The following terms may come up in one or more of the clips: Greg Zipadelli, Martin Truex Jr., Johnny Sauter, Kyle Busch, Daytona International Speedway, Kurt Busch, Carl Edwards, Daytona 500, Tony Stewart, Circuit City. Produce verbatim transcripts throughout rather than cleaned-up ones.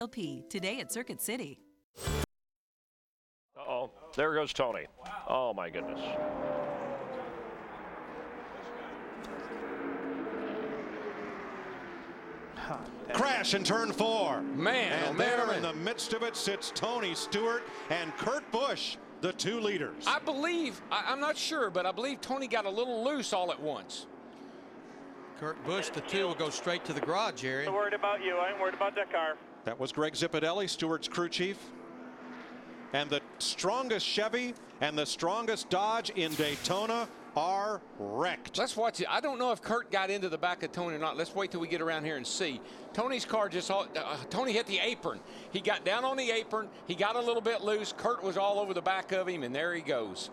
L P today at Circuit City. Uh-oh, there goes Tony. Oh my goodness. Crash in turn four. Man, and oh, there man. In the midst of it sits Tony Stewart and Kurt Busch, the two leaders. I believe, I, I'm not sure, but I believe Tony got a little loose all at once. Kurt Busch, the two, will go straight to the garage, Jerry. I'm worried about you. I ain't worried about that car. That was Greg Zipadelli, Stewart's crew chief. And the strongest Chevy and the strongest Dodge in Daytona are wrecked. Let's watch it. I don't know if Kurt got into the back of Tony or not. Let's wait till we get around here and see. Tony's car just, all, uh, Tony hit the apron. He got down on the apron. He got a little bit loose. Kurt was all over the back of him, and there he goes.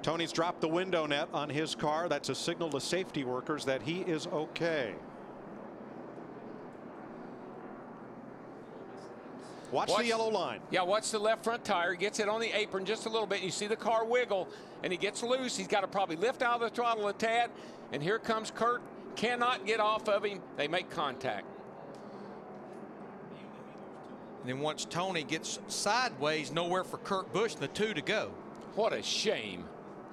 Tony's dropped the window net on his car. That's a signal to safety workers that he is okay. Watch, watch the yellow line. Yeah, watch the left front tire. Gets it on the apron just a little bit. You see the car wiggle, and he gets loose. He's got to probably lift out of the throttle a tad. And here comes Kurt. Cannot get off of him. They make contact. And then once Tony gets sideways, nowhere for Kurt Busch and the two to go. What a shame.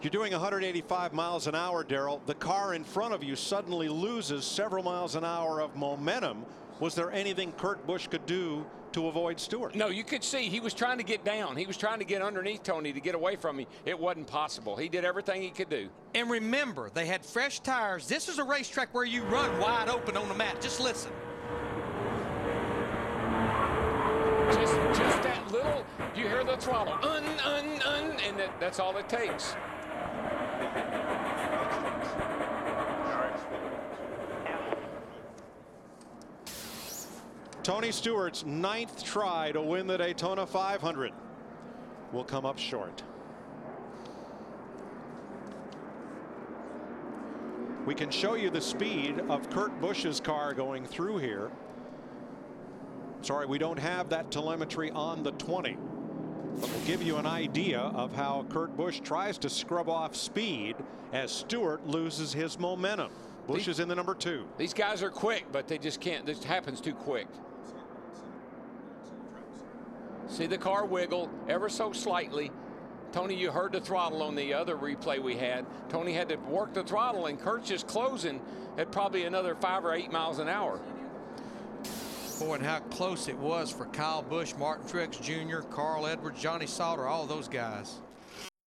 You're doing one hundred eighty-five miles an hour, Darrell. The car in front of you suddenly loses several miles an hour of momentum. Was there anything Kurt Busch could do to avoid Stewart? No, you could see he was trying to get down. He was trying to get underneath Tony to get away from him. It wasn't possible. He did everything he could do. And remember, they had fresh tires. This is a racetrack where you run wide open on the mat. Just listen. Just, just that little, you hear the throttle, un, un, un, and that, that's all it takes. Tony Stewart's ninth try to win the Daytona five hundred will come up short. We can show you the speed of Kurt Busch's car going through here. Sorry, we don't have that telemetry on the twenty, but we'll give you an idea of how Kurt Busch tries to scrub off speed as Stewart loses his momentum. Busch is in the number two. These guys are quick, but they just can't. This happens too quick. See the car wiggle ever so slightly. Tony, you heard the throttle on the other replay we had. Tony had to work the throttle, and Kurt's just closing at probably another five or eight miles an hour. Boy, and how close it was for Kyle Busch, Martin Truex Junior, Carl Edwards, Johnny Sauter, all those guys.